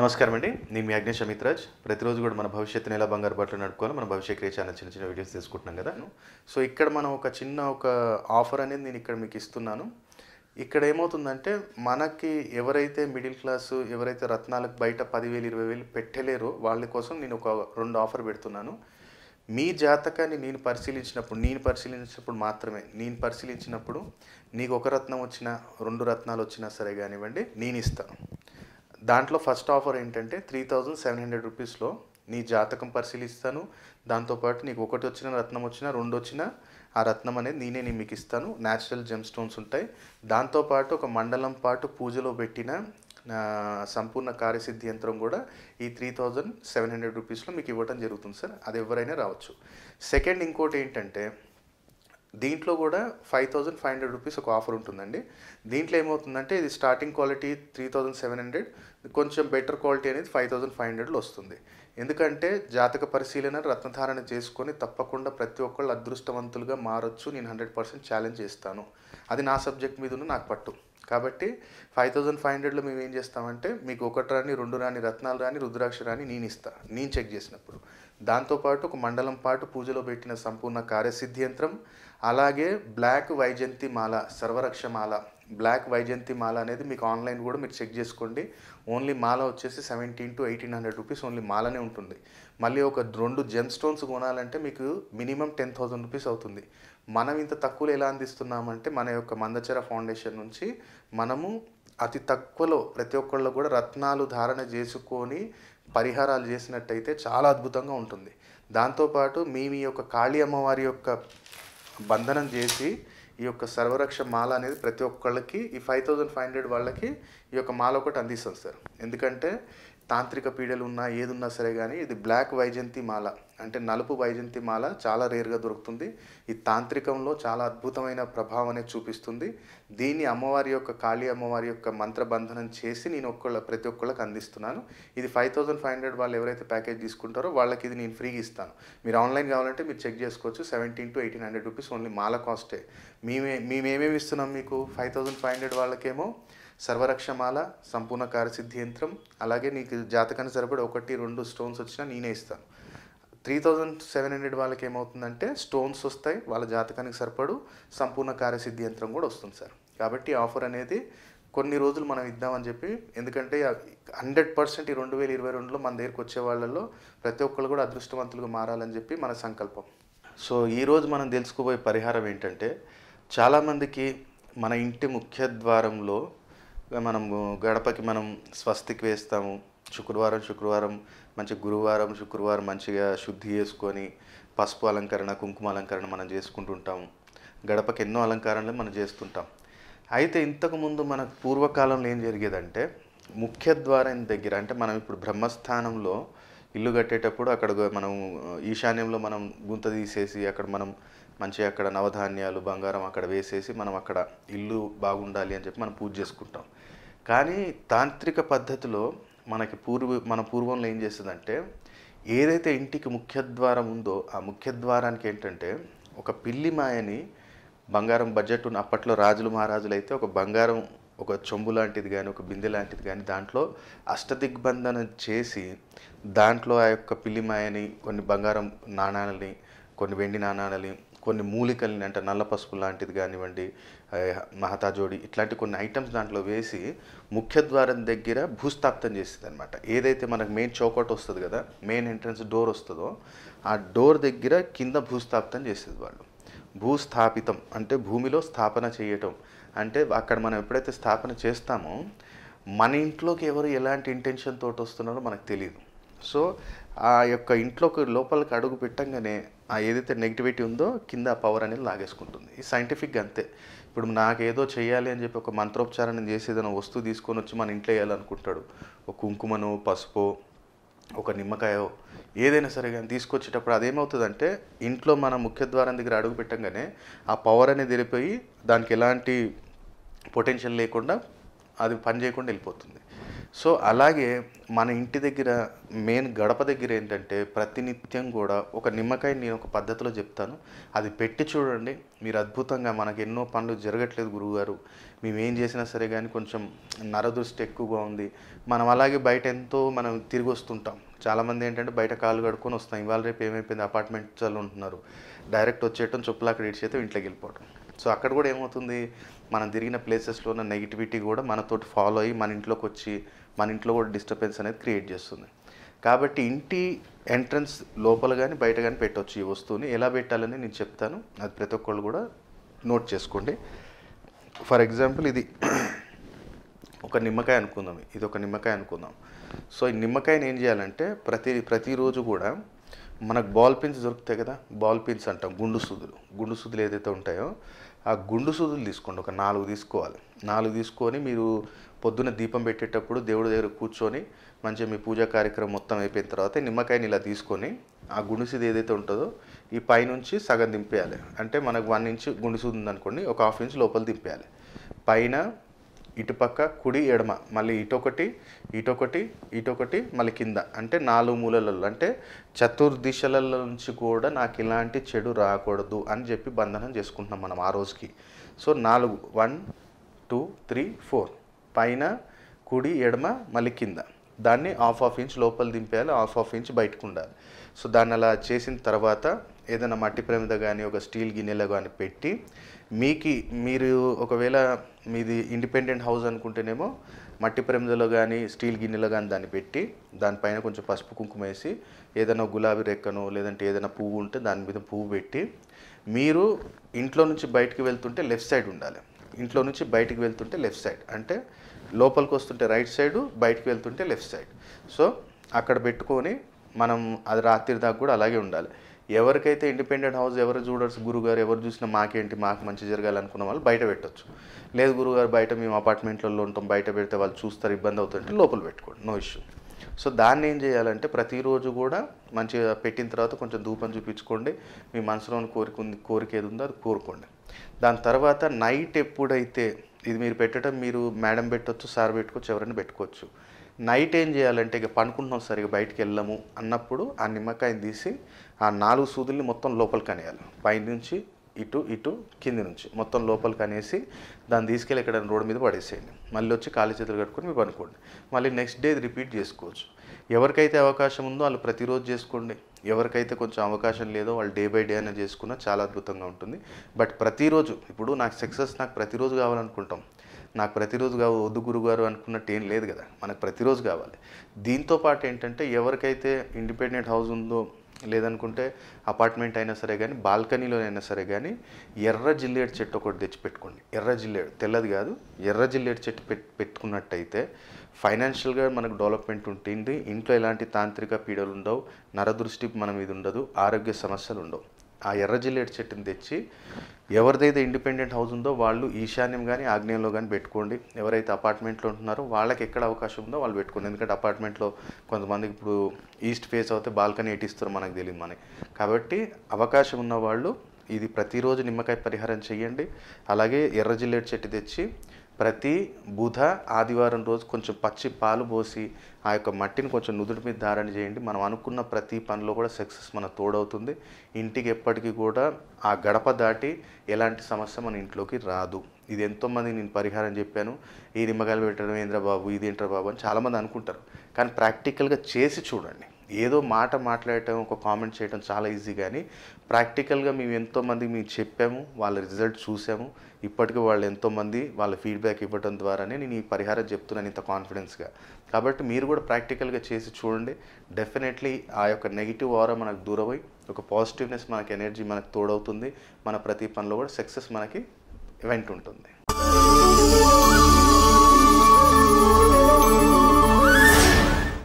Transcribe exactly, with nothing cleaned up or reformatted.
నమస్కారం అండి నేను మీ అగ్నేష్ అమిత్రాజ్ ప్రతిరోజు కూడా మన భవిష్యత్ నేల బంగారు బట్టలు నడుపుకోవాలి మన భవిష్యక్రియ ఛానల్ చిన్న చిన్న వీడియోస్ తీసుకుంటున్నాం కదా సో ఇక్కడ మనం ఒక చిన్న ఒక ఆఫర్ అనేది నేను ఇక్కడ మీకు ఇస్తున్నాను ఇక్కడ ఏమవుతుందంటే మనకి ఎవరైతే మిడిల్ క్లాస్ ఎవరైతే రత్నాలకు బయట పది వేలు ఇరవై వేలు పెట్టలేరో వాళ్ళ కోసం నేను ఒక రెండు ఆఫర్ పెడుతున్నాను మీ జాతకాన్ని నేను పరిశీలించినప్పుడు నేను పరిశీలించినప్పుడు మాత్రమే నేను పరిశీలించినప్పుడు నీకు ఒక రత్నం వచ్చినా రెండు రత్నాలు వచ్చినా సరే కానివ్వండి నేను ఇస్తాను దాంట్లో ఫస్ట్ ఆఫర్ ఏంటంటే త్రీ థౌజండ్ సెవెన్ హండ్రెడ్ రూపీస్లో నీ జాతకం పరిశీలిస్తాను దాంతో పాటు నీకు ఒకటి వచ్చిన రత్నం వచ్చినా రెండు వచ్చినా ఆ రత్నం అనేది నేనే నేను మీకు ఇస్తాను న్యాచురల్ జెమ్ స్టోన్స్ ఉంటాయి దాంతో పాటు ఒక మండలం పాటు పూజలో పెట్టిన సంపూర్ణ కార్యసిద్ధి యంత్రం కూడా ఈ త్రీ థౌజండ్ సెవెన్ హండ్రెడ్ రూపీస్లో మీకు ఇవ్వడం జరుగుతుంది సార్ అది ఎవరైనా రావచ్చు సెకండ్ ఇంకోటి ఏంటంటే దీంట్లో కూడా five thousand five hundred rupees ఒక ఆఫర్ ఉంటుందండి దీంట్లో ఏమవుతుందంటే ఇది starting quality three thousand seven hundred కొంచెం బెటర్ క్వాలిటీ అనేది ఫైవ్ థౌజండ్ ఫైవ్ హండ్రెడ్లో వస్తుంది ఎందుకంటే జాతక పరిశీలన రత్నధారణ చేసుకొని తప్పకుండా ప్రతి ఒక్కళ్ళు అదృష్టవంతులుగా మారొచ్చు నేను హండ్రెడ్ పర్సెంట్ ఛాలెంజ్ చేస్తాను అది నా సబ్జెక్ట్ మీద ఉన్న నాకు పట్టు కాబట్టి ఫైవ్ థౌజండ్ ఫైవ్ హండ్రెడ్లో మేము ఏం చేస్తామంటే మీకు ఒకటి రాని రెండు రాని రత్నాలు రాని రుద్రాక్ష రాని నేను ఇస్తా నేను చెక్ చేసినప్పుడు దాంతోపాటు ఒక మండలం పాటు పూజలో పెట్టిన సంపూర్ణ కార్యసిద్ధి యంత్రం అలాగే బ్లాక్ వైజంతి మాల సర్వరక్ష మాల బ్లాక్ వైజంతి మాల అనేది మీకు ఆన్లైన్ కూడా మీరు చెక్ చేసుకోండి ఓన్లీ మాల వచ్చేసి seventeen to eighteen hundred rupees only మాలనే ఉంటుంది మళ్ళీ ఒక రెండు జెమ్ స్టోన్స్ కొనాలంటే మీకు మినిమం టెన్ థౌజండ్ రూపీస్ అవుతుంది మనం ఇంత తక్కువలో ఎలా అందిస్తున్నామంటే మన యొక్క మందచర ఫౌండేషన్ నుంచి మనము అతి తక్కువలో ప్రతి ఒక్కళ్ళు కూడా రత్నాలు ధారణ చేసుకొని పరిహారాలు చేసినట్టయితే చాలా అద్భుతంగా ఉంటుంది దాంతోపాటు మీ మీ యొక్క కాళీ అమ్మవారి యొక్క బంధనం చేసి ఈ యొక్క సర్వరక్ష మాల అనేది ప్రతి ఒక్కళ్ళకి ఈ ఫైవ్ థౌజండ్ ఫైవ్ హండ్రెడ్ వాళ్ళకి ఈ యొక్క మాల ఒకటి అందిస్తాం సార్ ఎందుకంటే తాంత్రిక పీడలు ఉన్నా ఏదున్నా సరే కానీ ఇది బ్లాక్ వైజంతి మాల అంటే నలుపు వైజంతి మాల చాలా రేర్గా దొరుకుతుంది ఈ తాంత్రికంలో చాలా అద్భుతమైన ప్రభావం అనేది చూపిస్తుంది దీన్ని అమ్మవారి యొక్క కాళీ అమ్మవారి యొక్క మంత్రబంధనం చేసి నేను ఒక్కళ్ళ ప్రతి ఒక్కళ్ళకి అందిస్తున్నాను ఇది ఫైవ్ థౌజండ్ ఫైవ్ హండ్రెడ్ వాళ్ళు ఎవరైతే ప్యాకేజ్ తీసుకుంటారో వాళ్ళకి ఇది నేను ఫ్రీగా ఇస్తాను మీరు ఆన్లైన్ కావాలంటే మీరు చెక్ చేసుకోవచ్చు seventeen to eighteen hundred rupees only మాల కాస్టే మేమే మేమేమేమి ఇస్తున్నాం మీకు ఫైవ్ థౌజండ్ ఫైవ్ హండ్రెడ్ వాళ్ళకేమో సర్వరక్షమాల సంపూర్ణ కార్యసిద్ధి యంత్రం అలాగే నీకు జాతకాన్ని సరిపడే ఒకటి రెండు స్టోన్స్ వచ్చినా నేనే ఇస్తాను త్రీ థౌజండ్ సెవెన్ హండ్రెడ్ వాళ్ళకి ఏమవుతుందంటే స్టోన్స్ వస్తాయి వాళ్ళ జాతకానికి సరిపడు సంపూర్ణ కార్యసిద్ధి యంత్రం కూడా వస్తుంది సార్ కాబట్టి ఆఫర్ అనేది కొన్ని రోజులు మనం ఇద్దామని చెప్పి ఎందుకంటే హండ్రెడ్ పర్సెంట్ ఈ రెండు వేల ఇరవై రెండులో మన దగ్గరికి వచ్చే వాళ్ళల్లో ప్రతి ఒక్కళ్ళు కూడా అదృష్టవంతులుగా మారాలని చెప్పి మన సంకల్పం సో ఈరోజు మనం తెలుసుకోబోయే పరిహారం ఏంటంటే చాలామందికి మన ఇంటి ముఖ్య ద్వారంలో మనం గడపకి మనం స్వస్తికి వేస్తాము శుక్రవారం శుక్రవారం మంచి గురువారం శుక్రవారం మంచిగా శుద్ధి చేసుకొని పసుపు అలంకరణ కుంకుమ అలంకరణ మనం చేసుకుంటుంటాము గడపకి ఎన్నో అలంకరణలు మనం చేస్తుంటాం అయితే ఇంతకుముందు మన పూర్వకాలంలో ఏం జరిగేదంటే ముఖ్యద్వారం దగ్గర అంటే మనం ఇప్పుడు బ్రహ్మస్థానంలో ఇల్లు కట్టేటప్పుడు అక్కడ మనం ఈశాన్యంలో మనం గుంత తీసేసి అక్కడ మనం మంచిగా అక్కడ నవధాన్యాలు బంగారం అక్కడ వేసేసి మనం అక్కడ ఇల్లు బాగుండాలి అని చెప్పి మనం పూజ చేసుకుంటాం కానీ తాంత్రిక పద్ధతిలో మనకి పూర్వ మన పూర్వంలో ఏం చేస్తుందంటే ఏదైతే ఇంటికి ముఖ్యద్వారం ఉందో ఆ ముఖ్యద్వారానికి ఏంటంటే ఒక పిల్లి మాయని బంగారం బడ్జెట్ ఉన్న అప్పట్లో రాజులు మహారాజులు అయితే ఒక బంగారం ఒక చెంబు లాంటిది కానీ ఒక బిందె లాంటిది కానీ దాంట్లో అష్టదిగ్బంధన చేసి దాంట్లో ఆ యొక్క పిల్లిమాయని కొన్ని బంగారం నాణాలని కొన్ని వెండి నాణాలని కొన్ని మూలికల్ని అంటే నల్ల పసుపు లాంటిది కానివ్వండి మహతా జోడి ఇట్లాంటి కొన్ని ఐటమ్స్ దాంట్లో వేసి ముఖ్యద్వారం దగ్గర భూస్థాపితం చేస్తుంది అనమాట ఏదైతే మనకు మెయిన్ చౌకట్ వస్తుంది కదా మెయిన్ ఎంట్రన్స్ డోర్ వస్తుందో ఆ డోర్ దగ్గర కింద భూస్థాపితం చేసేది వాళ్ళు భూస్థాపితం అంటే భూమిలో స్థాపన చేయటం అంటే అక్కడ మనం ఎప్పుడైతే స్థాపన చేస్తామో మన ఇంట్లోకి ఎవరు ఎలాంటి ఇంటెన్షన్ తోటి వస్తున్నారో మనకు తెలియదు సో ఆ యొక్క ఇంట్లోకి లోపలికి అడుగు పెట్టంగానే ఆ ఏదైతే నెగిటివిటీ ఉందో కింద పవర్ అనేది లాగేసుకుంటుంది ఈ సైంటిఫిక్గా అంతే ఇప్పుడు నాకేదో చేయాలి అని చెప్పి ఒక మంత్రోపచారణ చేసేదైనా వస్తువు తీసుకొని వచ్చి మన ఇంట్లో వేయాలనుకుంటాడు ఒక కుంకుమనో పసుపో ఒక నిమ్మకాయో ఏదైనా సరే కానీ తీసుకొచ్చేటప్పుడు అదేమవుతుందంటే ఇంట్లో మన ముఖ్యద్వారం దగ్గర అడుగు పెట్టంగానే ఆ పవర్ అనేది వెళ్ళిపోయి దానికి ఎలాంటి పొటెన్షియల్ లేకుండా అది పని చేయకుండా వెళ్ళిపోతుంది సో అలాగే మన ఇంటి దగ్గర మెయిన్ గడప దగ్గర ఏంటంటే ప్రతినిత్యం కూడా ఒక నిమ్మకాయ నేను ఒక పద్ధతిలో చెప్తాను, అది పెట్టి చూడండి మీరు అద్భుతంగా. మనకు ఎన్నో పనులు జరగట్లేదు గురువుగారు, మేమేం చేసినా సరే కానీ కొంచెం నరదృష్టి ఎక్కువగా ఉంది మనం. అలాగే బయట ఎంతో మనం తిరిగి వస్తుంటాం, చాలామంది ఏంటంటే బయట కాళ్ళు కడుక్కొని వస్తాం. ఇవాళ రేపు ఏమైపోయింది, అపార్ట్మెంట్స్ వాళ్ళు ఉంటున్నారు, డైరెక్ట్ వచ్చేయటం చొప్పులు అక్కడ ఇడిచేయటం ఇంట్లోకి వెళ్ళిపోవటం. సో అక్కడ కూడా ఏమవుతుంది, మనం తిరిగిన ప్లేసెస్లో ఉన్న నెగిటివిటీ కూడా మనతోటి ఫాలో అయ్యి మన ఇంట్లోకి వచ్చి మన ఇంట్లో కూడా డిస్టర్బెన్స్ అనేది క్రియేట్ చేస్తుంది. కాబట్టి ఇంటి ఎంట్రన్స్ లోపల కానీ బయట కానీ పెట్టవచ్చు. ఈ వస్తువుని ఎలా పెట్టాలని నేను చెప్తాను, అది ప్రతి ఒక్కళ్ళు కూడా నోట్ చేసుకోండి. ఫర్ ఎగ్జాంపుల్ ఇది ఒక నిమ్మకాయ అనుకుందాం, ఇది ఒక నిమ్మకాయ అనుకుందాం. సో ఈ నిమ్మకాయని ఏం చేయాలంటే ప్రతి ప్రతిరోజు కూడా మనకు బాల్ పిన్స్ దొరుకుతాయి కదా, బాల్ పిన్స్ అంటాం, గుండు సూదులు. గుండు సూదులు ఏదైతే ఉంటాయో ఆ గుండు సూదులు తీసుకోండి, ఒక నాలుగు తీసుకోవాలి. నాలుగు తీసుకొని మీరు పొద్దున్న దీపం పెట్టేటప్పుడు దేవుడి దగ్గర కూర్చొని మంచిగా మీ పూజా కార్యక్రమం మొత్తం అయిపోయిన తర్వాత నిమ్మకాయని ఇలా తీసుకొని ఆ గుండు సూది ఏదైతే ఉంటుందో ఈ పైనుంచి సగం దింపేయాలి. అంటే మనకు వన్ ఇంచ్ గుండు సూది ఉందనుకోండి, ఒక హాఫ్ ఇంచ్ లోపల దింపేయాలి. పైన ఇటుపక్క కుడి ఎడమ మళ్ళీ ఇటొకటి ఇటొకటి ఇటొకటి మళ్ళీ కింద, అంటే నాలుగు మూలలలో అంటే చతుర్దిశలలో నుంచి కూడా నాకు ఇలాంటి చెడు రాకూడదు అని చెప్పి బంధనం చేసుకుంటున్నాం మనం ఆ రోజుకి. సో నాలుగు, వన్ టూ త్రీ ఫోర్, పైన కుడి ఎడమ మళ్ళీ కింద. దాన్ని హాఫ్ హాఫ్ ఇంచ్ లోపల దింపేయాలి, హాఫ్ హాఫ్ ఇంచ్ బయటకు ఉండాలి. సో దాన్ని అలా చేసిన తర్వాత ఏదైనా మట్టి ప్రమిద కానీ ఒక స్టీల్ గిన్నెలో కానీ పెట్టి మీకు మీరు ఒకవేళ మీది ఇండిపెండెంట్ హౌస్ అనుకుంటేనేమో మట్టి ప్రమిదలో కానీ స్టీల్ గిన్నెలో కానీ దాన్ని పెట్టి దానిపైన కొంచెం పసుపు కుంకుమ వేసి ఏదైనా గులాబీ రెక్కను లేదంటే ఏదైనా పువ్వు ఉంటే దాని మీద పువ్వు పెట్టి మీరు ఇంట్లో నుంచి బయటికి వెళ్తుంటే లెఫ్ట్ సైడ్ ఉండాలి. ఇంట్లో నుంచి బయటికి వెళ్తుంటే లెఫ్ట్ సైడ్, అంటే లోపలికి వస్తుంటే రైట్ సైడ్, బయటికి వెళ్తుంటే లెఫ్ట్ సైడ్. సో అక్కడ పెట్టుకొని మనం అది రాత్రి దాకా కూడా అలాగే ఉండాలి. ఎవరికైతే ఇండిపెండెంట్ హౌస్ ఎవరు చూడర్స్ గురుగారు ఎవరు చూసినా మాకేంటి మాకు మంచి జరగాలనుకున్న వాళ్ళు బయట పెట్టచ్చు. లేదు గురుగారు బయట మేము అపార్ట్మెంట్లలో ఉంటాం, బయట పెడితే వాళ్ళు చూస్తారు ఇబ్బంది అవుతుంటే లోపల పెట్టుకోండి, నో ఇష్యూ. సో దాన్ని ఏం చేయాలంటే ప్రతిరోజు కూడా మంచిగా పెట్టిన తర్వాత కొంచెం ధూపం చూపించుకోండి, మీ మనసులో కోరిక కోరిక ఏది ఉందో అది కోరుకోండి. దాని తర్వాత నైట్ ఎప్పుడైతే ఇది మీరు పెట్టడం మీరు మేడం పెట్టవచ్చు, సార్ పెట్టుకోవచ్చు, ఎవరైనా పెట్టుకోవచ్చు. నైట్ ఏం చేయాలంటే ఇక పనుకుంటున్నాం సరిగా బయటికి వెళ్ళము అన్నప్పుడు ఆ నిమ్మకాయని తీసి ఆ నాలుగు సూదుల్ని మొత్తం లోపలికి కనేయాలి, పైనుంచి ఇటు ఇటు కింది నుంచి మొత్తం లోపలికి అనేసి దాన్ని తీసుకెళ్ళి ఎక్కడ రోడ్డు మీద పడేసేయండి. మళ్ళీ వచ్చి ఖాళీ చేతులు కట్టుకొని మీరు పనుకోండి. మళ్ళీ నెక్స్ట్ డే రిపీట్ చేసుకోవచ్చు. ఎవరికైతే అవకాశం ఉందో వాళ్ళు ప్రతిరోజు చేసుకోండి, ఎవరికైతే కొంచెం అవకాశం లేదో వాళ్ళు డే బై డే అయినా చేసుకున్నా చాలా అద్భుతంగా ఉంటుంది. బట్ ప్రతిరోజు ఇప్పుడు నాకు సక్సెస్ నాకు ప్రతిరోజు కావాలనుకుంటాం, నాకు ప్రతిరోజు కావు వద్దు గురుగారు అనుకున్నట్టు ఏం లేదు కదా, మనకు ప్రతిరోజు కావాలి. దీంతోపాటు ఏంటంటే ఎవరికైతే ఇండిపెండెంట్ హౌస్ ఉందో లేదనుకుంటే అపార్ట్మెంట్ అయినా సరే కానీ బాల్కనీలోనైనా సరే కానీ ఎర్ర జిల్లేడు చెట్టు ఒకటి తెచ్చిపెట్టుకోండి. ఎర్ర జిల్లేడు, తెల్లది కాదు, ఎర్ర జిల్లేడు చెట్టు పెట్ పెట్టుకున్నట్టయితే ఫైనాన్షియల్గా మనకు డెవలప్మెంట్ ఉంటుంది. ఇంట్లో ఎలాంటి తాంత్రిక పీడలు ఉండవు, నరదృష్టి మన మీద ఉండదు, ఆరోగ్య సమస్యలు ఉండవు. ఆ ఎర్ర జిల్లేడు చెట్టుని తెచ్చి ఎవరిదైతే ఇండిపెండెంట్ హౌస్ ఉందో వాళ్ళు ఈశాన్యం కానీ ఆగ్నేయంలో కానీ పెట్టుకోండి. ఎవరైతే అపార్ట్మెంట్లో ఉంటున్నారో వాళ్ళకి ఎక్కడ అవకాశం ఉందో వాళ్ళు పెట్టుకోండి. ఎందుకంటే అపార్ట్మెంట్లో కొంతమందికి ఇప్పుడు ఈస్ట్ ఫేస్ అవుతే బాల్కనీ ఎటిస్తారు మనకు తెలియదు మనకి. కాబట్టి అవకాశం ఉన్న వాళ్ళు ఇది ప్రతిరోజు నిమ్మకాయ పరిహారం చేయండి. అలాగే ఎర్ర జిల్లేడు చెట్టు తెచ్చి ప్రతి బుధ ఆదివారం రోజు కొంచెం పచ్చి పాలు పోసి ఆ యొక్క మట్టిని కొంచెం నుదుటి మీద ధారణ చేయండి. మనం అనుకున్న ప్రతి పనిలో కూడా సక్సెస్ మన తోడవుతుంది. ఇంటికి ఎప్పటికీ కూడా ఆ గడప దాటి ఎలాంటి సమస్య మన ఇంట్లోకి రాదు. ఇది ఎంతోమంది నేను పరిహారం చెప్పాను, ఈ నిమ్మకాయలు పెట్టడం ఏంద్రా బాబు, ఇది ఏంట్రా బాబు అని చాలామంది అనుకుంటారు. కానీ ప్రాక్టికల్గా చేసి చూడండి. ఏదో మాట మాట్లాడటం ఒక కామెంట్ చేయడం చాలా ఈజీ, కానీ ప్రాక్టికల్గా మేము ఎంతోమంది మేము చెప్పాము, వాళ్ళ రిజల్ట్ చూసాము. ఇప్పటికీ వాళ్ళు ఎంతోమంది వాళ్ళ ఫీడ్బ్యాక్ ఇవ్వడం ద్వారానే నేను ఈ పరిహారం చెప్తున్నాను ఇంత కాన్ఫిడెన్స్గా. కాబట్టి మీరు కూడా ప్రాక్టికల్గా చేసి చూడండి. డెఫినెట్లీ ఆ యొక్క నెగిటివ్ ఆరా మనకు దూరమై ఒక పాజిటివ్నెస్ మనకు ఎనర్జీ మనకు తోడవుతుంది. మన ప్రతి పనిలో కూడా సక్సెస్ మనకి ఈవెంట్ ఉంటుంది.